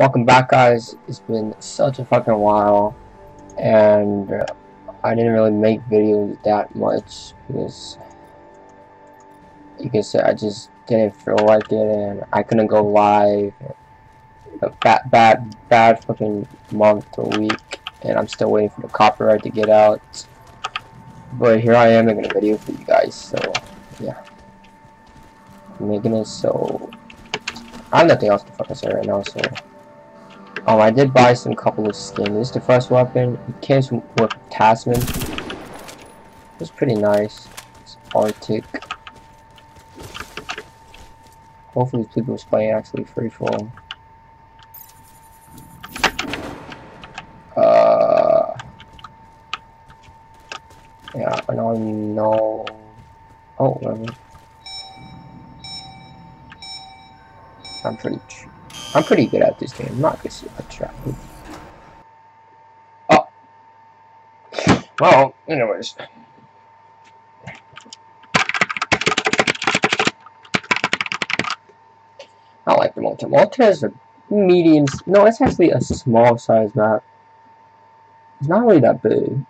Welcome back, guys. It's been such a fucking while, and I didn't really make videos that much because you can say I just didn't feel like it, and I couldn't go live. A bad fucking month or week, and I'm still waiting for the copyright to get out. But here I am making a video for you guys, so yeah, I'm making it. So I have nothing else to fucking say right now, so. I did buy some couple of skins. This is the first weapon. It came with Tasman. It was pretty nice. It's Arctic. Hopefully people's playing actually free for. Yeah, I don't know. Oh, whatever. I'm pretty good at this game. I'm not gonna see a trap. Oh. Well, anyways. I like the Molten. Molten is a medium. No, it's actually a small size map. It's not really that big.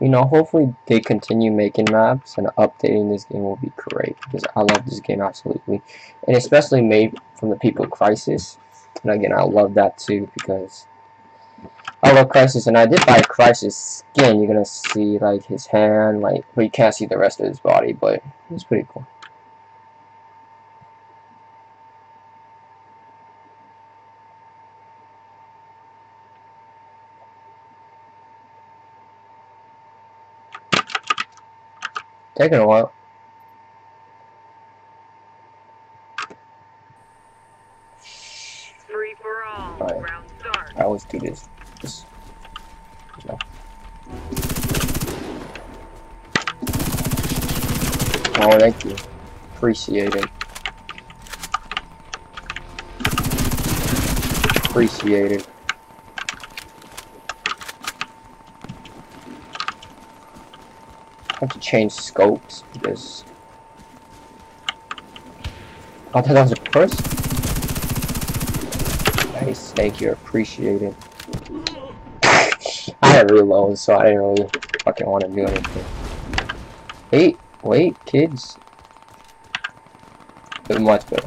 You know, hopefully they continue making maps, and updating this game will be great because I love this game absolutely, and especially made from the people Crysis. And again, I love that too because I love Crysis, and I did buy a Crysis skin. You're gonna see like his hand, like, but you can't see the rest of his body, but it's pretty cool. Taking a while. Free for all. Right. Round start. I always do this. No. Oh, thank you. Appreciate it. Appreciate it. I have to change scopes because I thought that was a person. Nice, thank you, appreciate it. I had reload, so I didn't really fucking want to do anything. Wait, kids. But much better.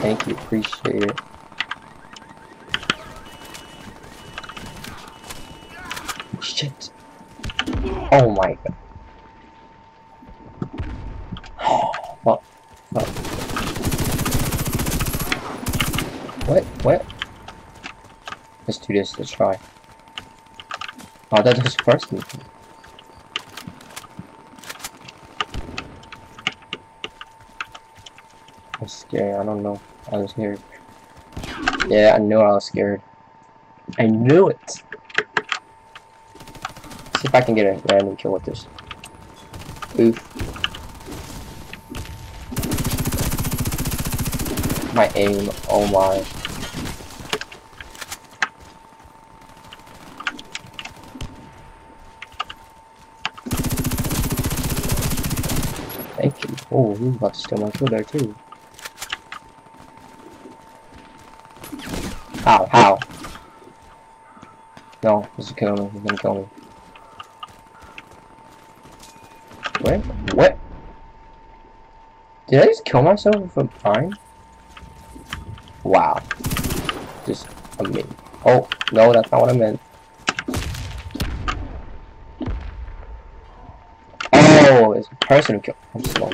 Thank you, appreciate it. Shit. Oh my god. What? What? Let's do this, let's try. Oh, that was first. I'm scared, I don't know. I was scared. Yeah, I knew I was scared. I knew it! See if I can get a random kill with this. Oof. My aim, oh my. Thank you. Oh, he was about to steal my kill there too. How? No, he's killing me, he's gonna kill me. What? Did I just kill myself if I'm fine? Wow. Just amazing. Oh, no, that's not what I meant. Oh, it's a person who killed. I'm slow.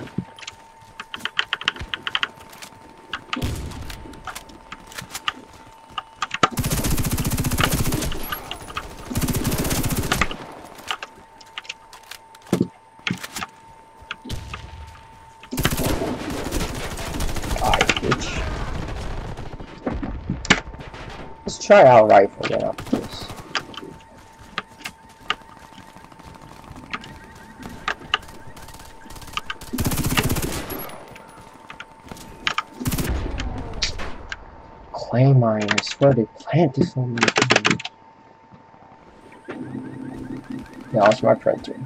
Let's try out rifle then after this. Clay mine, I swear they plant this on me. Yeah, that's my printer.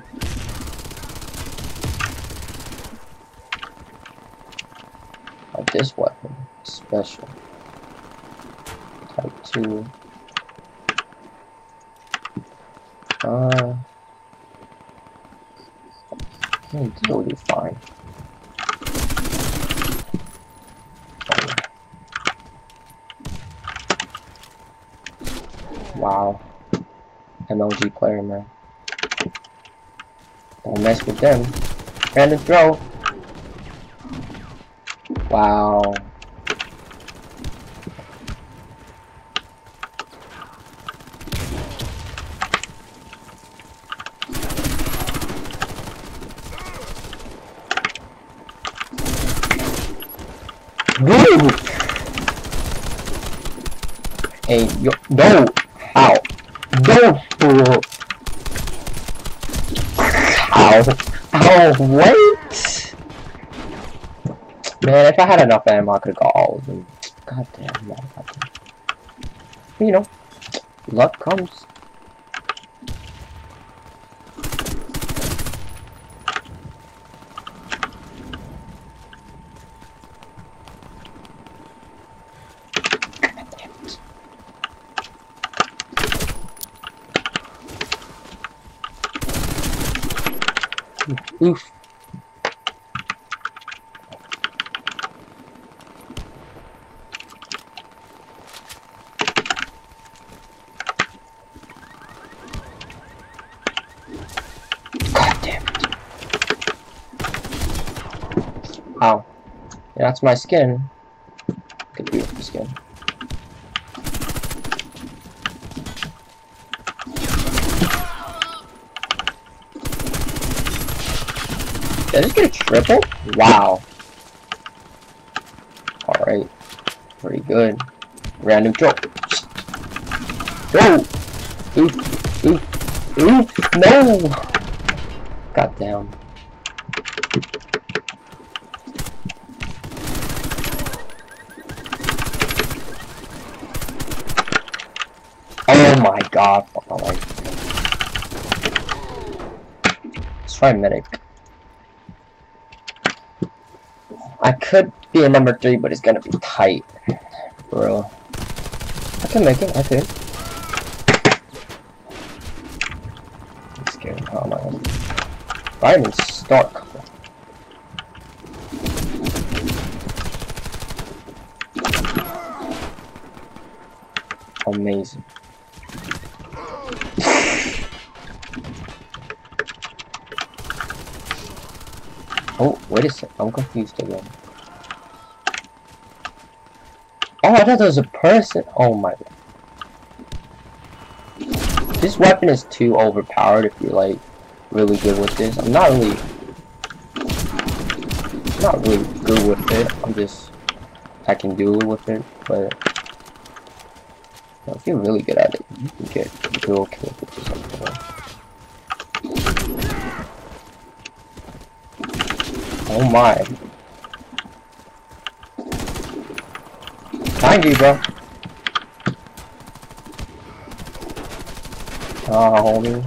this weapon. Special. Type 2. It'll be fine. Wow. MLG player, man. Don't mess with them. Random throw. Wow. Dude. Hey, yo, no. Ow. Don't. Ow. Ow, wait. Man, if I had enough ammo, I could have got all of them. Goddamn, man. You know, luck comes. Oof. God damn it. Ow. Yeah, that's my skin. Could be the skin. Did I just get a triple? Wow. Alright. Pretty good. Random drop. Go! Oof. Oof. Oof. No! Got down. Oh my god. Fuck my life. Let's try medic. I could be a number 3, but it's gonna be tight, bro. I can make it. I could. I'm scared. How am I gonna do? I'm in stock. Amazing. Oh, wait a sec, I'm confused again. Oh, I thought there was a person. Oh my god. This weapon is too overpowered if you're like really good with this. I'm not really good with it. I can do it with it, but if you're really good at it, you can get real kills with something else. Oh my. Thank you, bro. Ah, homie.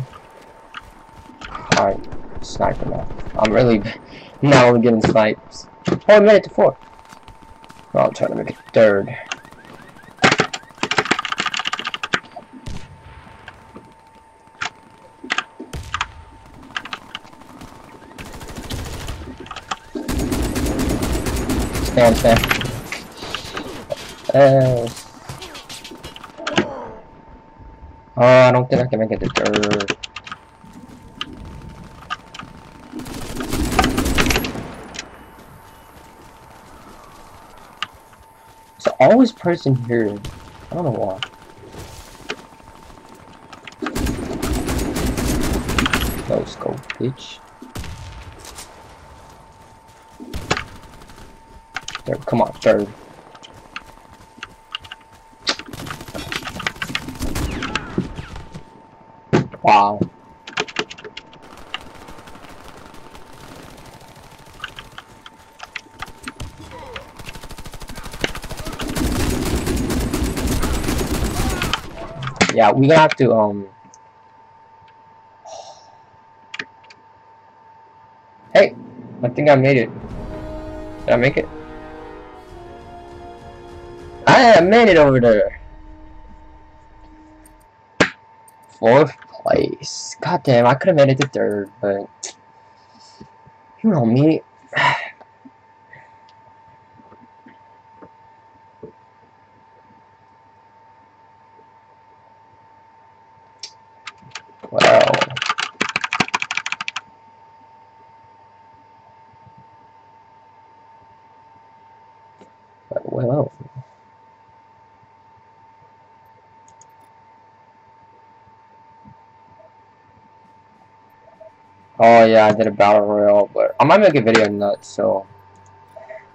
Alright, sniper now. I'm really now I'm getting snipes. Oh, I made it to 4. Well, I'm trying to make it 3rd. Oh, I don't think I can make it to 3rd. There's always person here. I don't know why. Let's go, bitch. Come on, 3rd. Wow. Yeah, we have to Hey, I think I made it. Did I make it? I made it over there. 4th place. God damn, I could have made it to 3rd, but you know me. Wow. Well. Oh yeah, I did a battle royale, but I might make a video on that, so.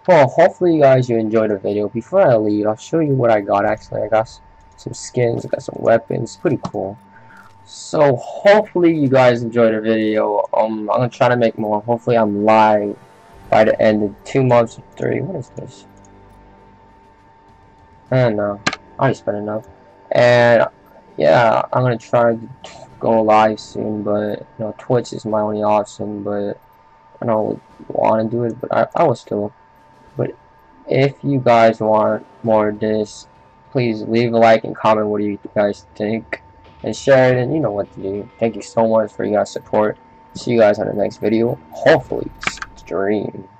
Well, hopefully you guys enjoyed the video. Before I leave, I'll show you what I got actually. I got some skins, I got some weapons, pretty cool. So hopefully you guys enjoyed the video. I'm gonna try to make more. Hopefully I'm live by the end of 2 months or 3. What is this? I don't know. I already spent enough. And yeah, I'm gonna try to go live soon, but you know, Twitch is my only option, but I don't want to do it, but I will still. But if you guys want more of this, please leave a like and comment what do you guys think, and share it, and you know what to do. Thank you so much for your guys' support. See you guys on the next video. Hopefully, stream.